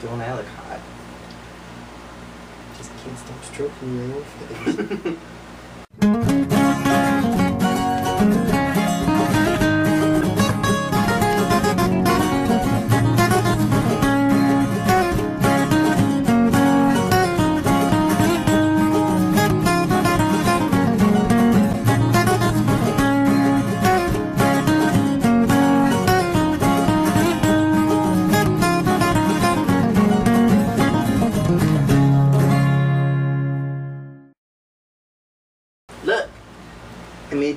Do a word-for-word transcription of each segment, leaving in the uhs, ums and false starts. Don't I look hot? Just can't stop stroking your old face.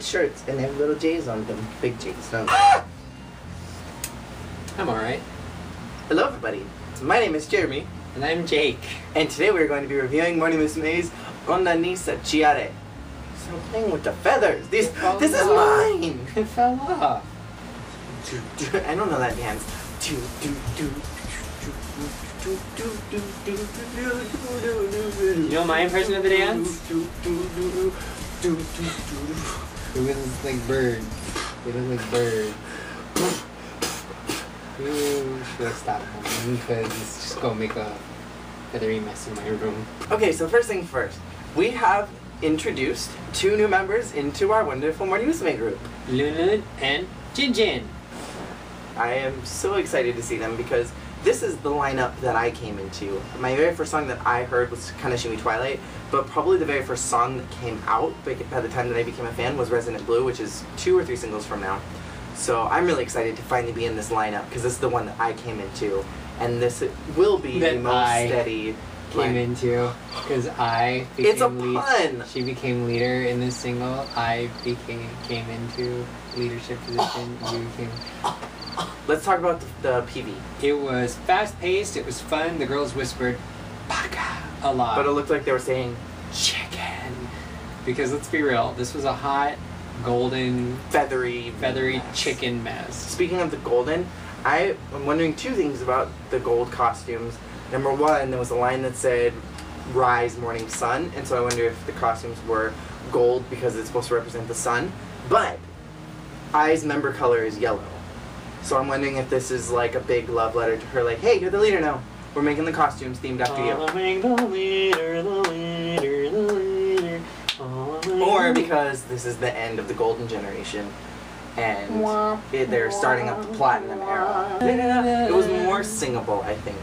Shirts and they have little J's on them. Big J's. No. I'm alright. Hello everybody. My name is Jeremy. And I'm Jake. And today we're going to be reviewing Morning Musume's Onna ni Sachi Are. So I'm playing with the feathers. These, this is mine! It fell off. I don't know that dance. You know my impression of the dance? It looks like birds. It looks like birds. Ooh, should I stop moving because it's just gonna make a feathery mess in my room. Okay, so first thing first, we have introduced two new members into our wonderful Morning Musume group. Linlin and Junjun. I am so excited to see them because this is the lineup that I came into. My very first song that I heard was Kanashimi Twilight, but probably the very first song that came out by the time that I became a fan was Resonant Blue, which is two or three singles from now. So I'm really excited to finally be in this lineup because this is the one that I came into, and this will be that the most I steady came lineup. Into because I became it's a pun. Lead, she became leader in this single. I became came into leadership position. You became. Let's talk about the, the P V. It was fast-paced, it was fun, the girls whispered "baka" a lot. But it looked like they were saying chicken. Because let's be real, this was a hot, golden, feathery, feathery mess. Chicken mess. Speaking of the golden, I am wondering two things about the gold costumes. Number one, there was a line that said, "Rise, morning sun," and so I wonder if the costumes were gold because it's supposed to represent the sun. But I's member color is yellow. So I'm wondering if this is like a big love letter to her, like, hey, you're the leader now. We're making the costumes themed after you. Following the leader, the leader, the leader. Or because this is the end of the golden generation, and it, they're starting up the Platinum Era. It was more singable, I think.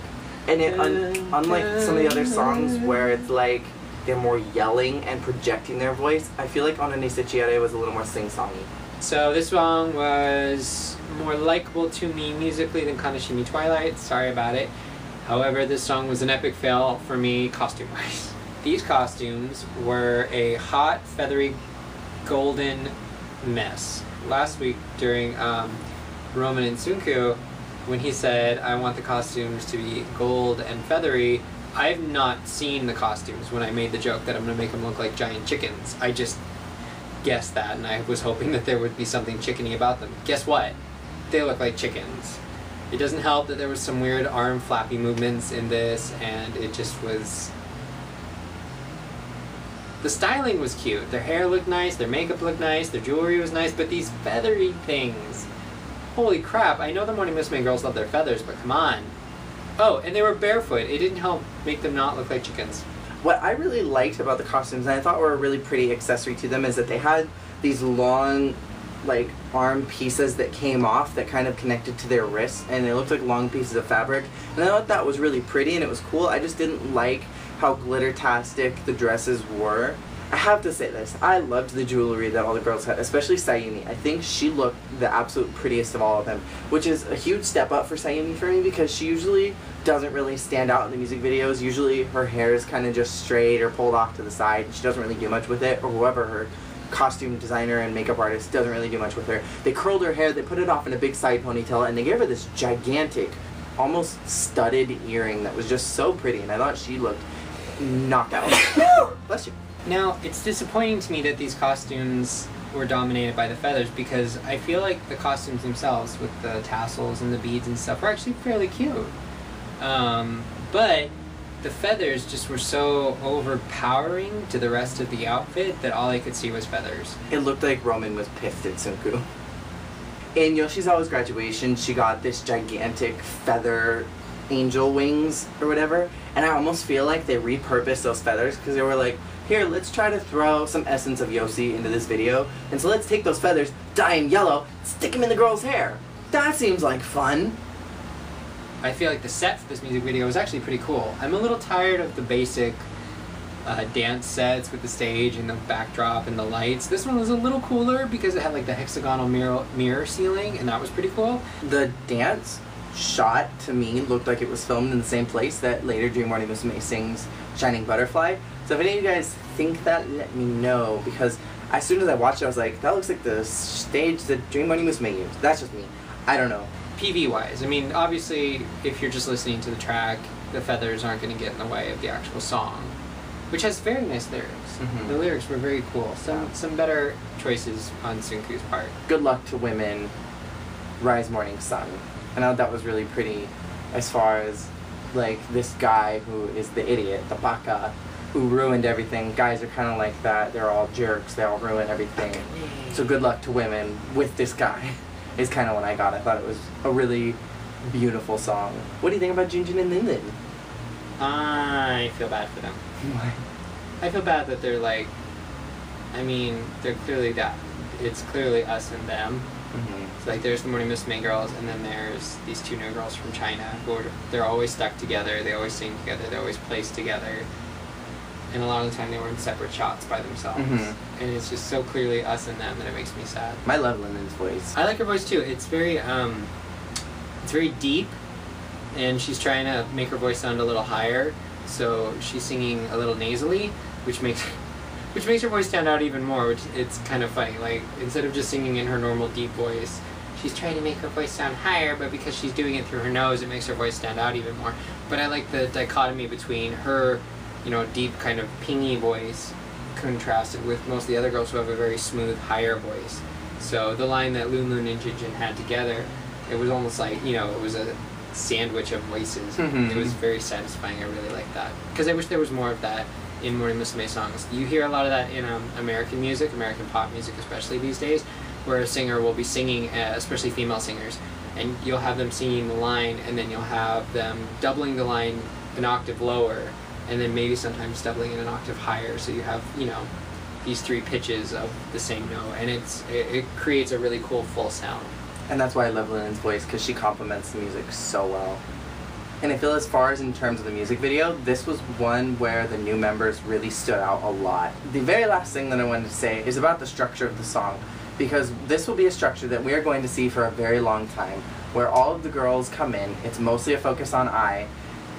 And it, un unlike some of the other songs where it's like they're more yelling and projecting their voice, I feel like Onna ni Sachi Are was a little more sing-songy. So this song was more likable to me musically than Kanashimi Twilight, sorry about it. However, this song was an epic fail for me costume-wise. These costumes were a hot, feathery, golden mess. Last week during um, Roman and Tsunku, when he said, I want the costumes to be gold and feathery, I've not seen the costumes when I made the joke that I'm gonna make them look like giant chickens. I just guessed that, and I was hoping that there would be something chickeny about them. Guess what? They look like chickens. It doesn't help that there was some weird arm flappy movements in this, and it just was... The styling was cute. Their hair looked nice, their makeup looked nice, their jewelry was nice, but these feathery things... Holy crap, I know the Morning Musume girls love their feathers, but come on. Oh, and they were barefoot. It didn't help make them not look like chickens. What I really liked about the costumes, and I thought were a really pretty accessory to them, is that they had these long, like, arm pieces that came off that kind of connected to their wrists, and they looked like long pieces of fabric, and I thought that was really pretty and it was cool. I just didn't like how glitter-tastic the dresses were. I have to say this, I loved the jewelry that all the girls had, especially Sayumi. I think she looked the absolute prettiest of all of them, which is a huge step up for Sayumi for me because she usually doesn't really stand out in the music videos. Usually her hair is kind of just straight or pulled off to the side. She doesn't really do much with it, or whoever her costume designer and makeup artist doesn't really do much with her. They curled her hair, they put it off in a big side ponytail, and they gave her this gigantic, almost studded earring that was just so pretty, and I thought she looked knocked out. Bless you. Now, it's disappointing to me that these costumes were dominated by the feathers because I feel like the costumes themselves with the tassels and the beads and stuff were actually fairly cute. Um, but the feathers just were so overpowering to the rest of the outfit that all I could see was feathers. It looked like Roman was pissed at Tsunku. In Yoshizawa's graduation, she got this gigantic feather angel wings or whatever, and I almost feel like they repurposed those feathers because they were like, here, let's try to throw some essence of Yoshi into this video, and so let's take those feathers, dye them yellow, stick them in the girl's hair. That seems like fun. I feel like the set for this music video was actually pretty cool. I'm a little tired of the basic uh, dance sets with the stage and the backdrop and the lights. This one was a little cooler because it had like the hexagonal mirror, mirror ceiling, and that was pretty cool. The dance shot to me looked like it was filmed in the same place that later Dream Morning Musume sings Shining Butterfly. So if any of you guys think that, let me know, because as soon as I watched it, I was like, that looks like the stage that Dream Morning Musume used. That's just me. I don't know. P V wise, I mean, obviously, if you're just listening to the track, the feathers aren't going to get in the way of the actual song, which has very nice lyrics. Mm-hmm. The lyrics were very cool. Some yeah. some better choices on Tsunku's part. Good luck to women, rise morning sun. I know that was really pretty, as far as like this guy who is the idiot, the baka, who ruined everything. Guys are kind of like that. They're all jerks. They all ruin everything. So good luck to women with this guy. Is kind of what I got. I thought it was a really beautiful song. What do you think about Junjun and Linlin? I feel bad for them. Why? I feel bad that they're like, I mean, they're clearly that. It's clearly us and them. Mm-hmm. So like, there's the Morning Musume girls, and then there's these two new girls from China who are, they're always stuck together. They always sing together. They always place together. And a lot of the time they were in separate shots by themselves. Mm-hmm. And it's just so clearly us and them that it makes me sad. I love Linlin's voice. I like her voice too. It's very, um, it's very deep, and she's trying to make her voice sound a little higher. So she's singing a little nasally, which makes, which makes her voice stand out even more. Which it's kind of funny. Like instead of just singing in her normal deep voice, she's trying to make her voice sound higher, but because she's doing it through her nose, it makes her voice stand out even more. But I like the dichotomy between her, you know, deep kind of pingy voice contrasted with most of the other girls who have a very smooth, higher voice. So the line that Lunlun and Junjun had together, it was almost like, you know, it was a sandwich of voices. Mm-hmm. It was very satisfying. I really liked that. Because I wish there was more of that in Morning Musume songs. You hear a lot of that in um, American music, American pop music especially these days, where a singer will be singing, uh, especially female singers, and you'll have them singing the line, and then you'll have them doubling the line an octave lower, and then maybe sometimes doubling in an octave higher, so you have, you know, these three pitches of the same note, and it's it, it creates a really cool full sound. And that's why I love Linlin's voice, because she complements the music so well. And I feel as far as in terms of the music video, this was one where the new members really stood out a lot. The very last thing that I wanted to say is about the structure of the song, because this will be a structure that we are going to see for a very long time, where all of the girls come in, it's mostly a focus on I,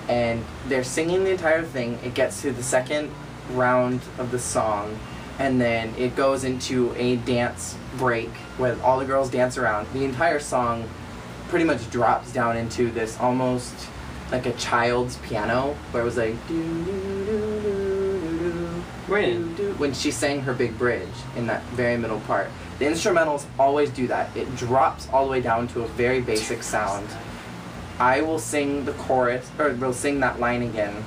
and they're singing the entire thing. It gets to the second round of the song, and then it goes into a dance break where all the girls dance around. The entire song pretty much drops down into this almost like a child's piano, where it was like doo doo doo doo doo doo when she sang her big bridge in that very middle part. The instrumentals always do that. It drops all the way down to a very basic sound. I will sing the chorus, or we'll sing that line again,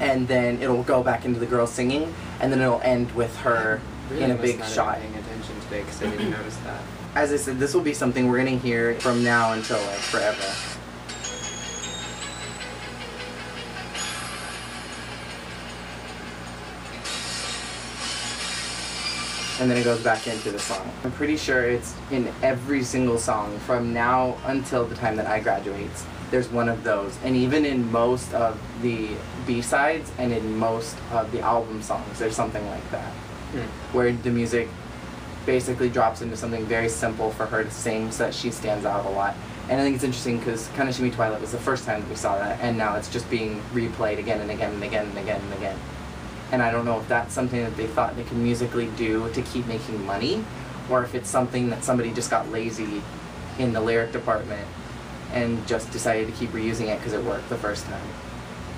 and then it'll go back into the girl singing, and then it'll end with her really in a big shot. Paying attention today because I didn't notice that. As I said, this will be something we're gonna hear from now until like forever. And then it goes back into the song. I'm pretty sure it's in every single song from now until the time that I graduate. There's one of those, and even in most of the B-sides and in most of the album songs, there's something like that, mm. where the music basically drops into something very simple for her to sing so that she stands out a lot. And I think it's interesting because Kanashimi Twilight was the first time that we saw that, and now it's just being replayed again and again and again and again and again. And I don't know if that's something that they thought they could musically do to keep making money, or if it's something that somebody just got lazy in the lyric department and just decided to keep reusing it because it worked the first time.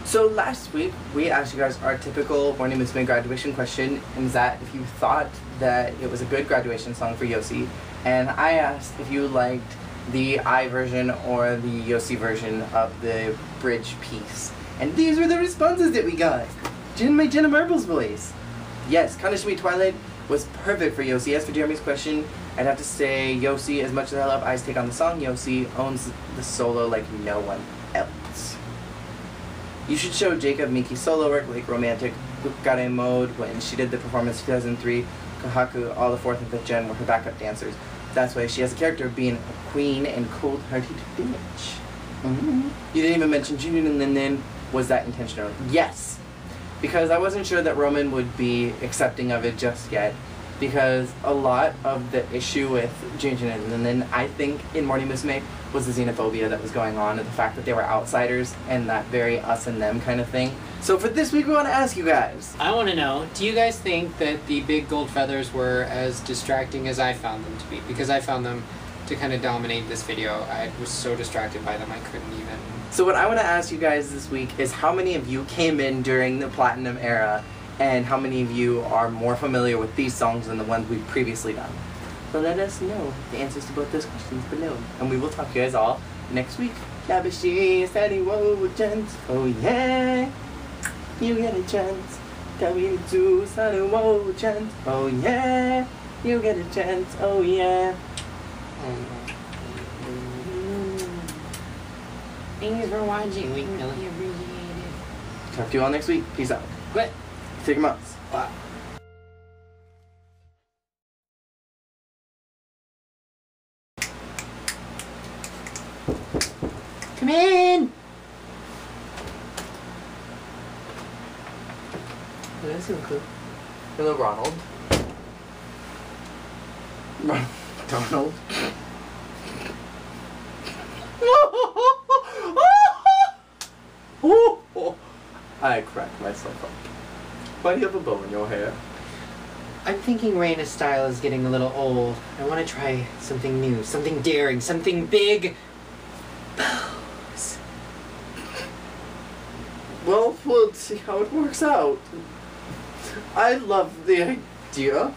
So last week, we asked you guys our typical Morning Musume graduation question, and that if you thought that it was a good graduation song for Yoshi, and I asked if you liked the I version or the Yoshi version of the bridge piece. And these were the responses that we got. Jin made Jenna Marbles voice. Yes, Kanashimi Twilight was perfect for Yoshi. As for Jeremy's question, I'd have to say Yoshi. As much as I love I's take on the song, Yoshi owns the solo like no one else. You should show Jacob Miki's solo work like Romantic, Ukare Mode, when she did the performance in two thousand three, Kohaku, all the fourth and fifth gen were her backup dancers. That's why she has a character of being a queen and cold-hearted bitch. Mm -hmm. You didn't even mention Junjun and Linlin. Was that intentional? Yes. Because I wasn't sure that Roman would be accepting of it just yet. Because a lot of the issue with Junjun and Linlin, I think, in Morning Musume, was the xenophobia that was going on, and the fact that they were outsiders, and that very us and them kind of thing. So for this week, we want to ask you guys. I want to know, do you guys think that the big gold feathers were as distracting as I found them to be? Because I found them to kind of dominate this video. I was so distracted by them, I couldn't even. So what I want to ask you guys this week is how many of you came in during the Platinum Era, and how many of you are more familiar with these songs than the ones we've previously done? So let us know the answers to both those questions below, and we will talk to you guys all next week. Oh yeah, you get a chance. Oh yeah, you get a chance. Oh yeah. Thanks for watching. We really appreciate it. Talk to you all next week. Peace out. Quit. Take them out. Bye. Come in! What is it? Hello, Ronald. Ronald. Donald. I cracked myself up. Why do you have a bow in your hair? I'm thinking Reina's style is getting a little old. I want to try something new, something daring, something big. Well, we'll see how it works out. I love the idea.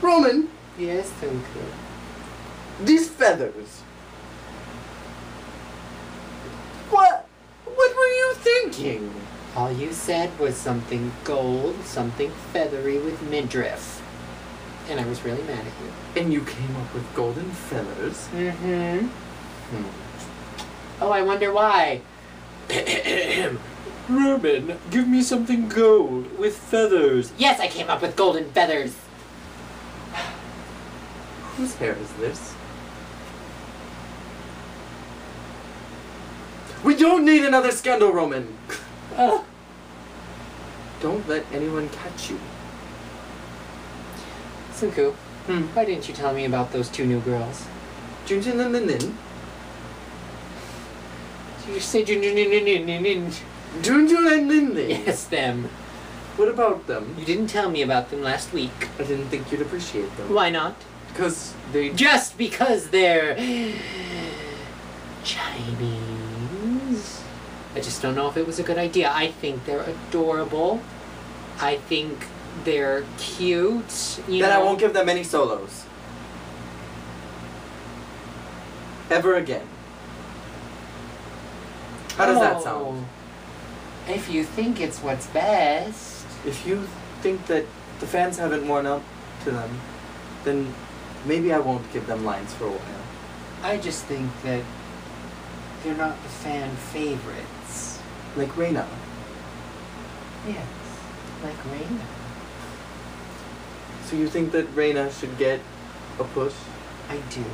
Roman! Yes, Tsunku? These feathers. What? What were you thinking? All you said was something gold, something feathery with midriff. And I was really mad at you. And you came up with golden feathers? Mm-hmm. Hmm. Oh, I wonder why. Roman, give me something gold with feathers. Yes, I came up with golden feathers. Whose hair is this? We don't need another scandal, Roman. Uh. Don't let anyone catch you. Tsunku, hmm. Why didn't you tell me about those two new girls? Junjun and Linlin. You say Junjun and Linlin. Junjun and Linlin? Yes, them. What about them? You didn't tell me about them last week. I didn't think you'd appreciate them. Why not? Because they... Just because they're... Chinese. I just don't know if it was a good idea. I think they're adorable. I think they're cute. You then know? I won't give them any solos. Ever again. How does oh. that sound? If you think it's what's best. If you think that the fans haven't worn up to them, then maybe I won't give them lines for a while. I just think that they're not the fan favorites. Like Reina. Yes, like Reina. So you think that Reina should get a push? I do.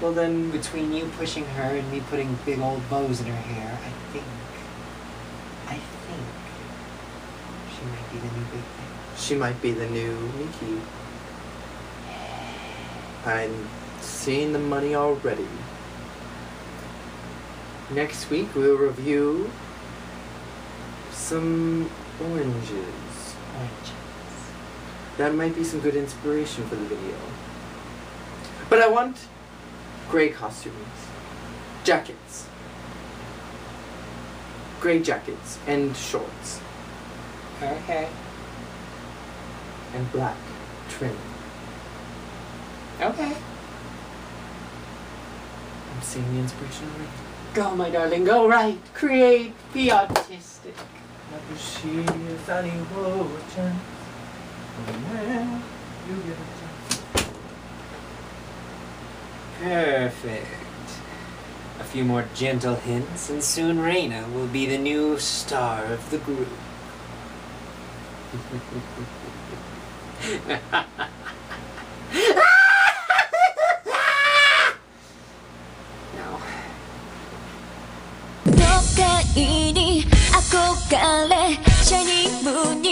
Well then... Between you pushing her and me putting big old bows in her hair, I think... I think... She might be the new big thing. She might be the new Miki. I'm seeing the money already. Next week we'll review some oranges. Oranges. That might be some good inspiration for the video. But I want grey costumes. Jackets. Grey jackets and shorts. Okay. And black trim. Okay. I'm seeing the inspiration already. Go, my darling, go right. Create. Be artistic. Perfect. A few more gentle hints, and soon Reina will be the new star of the group. No.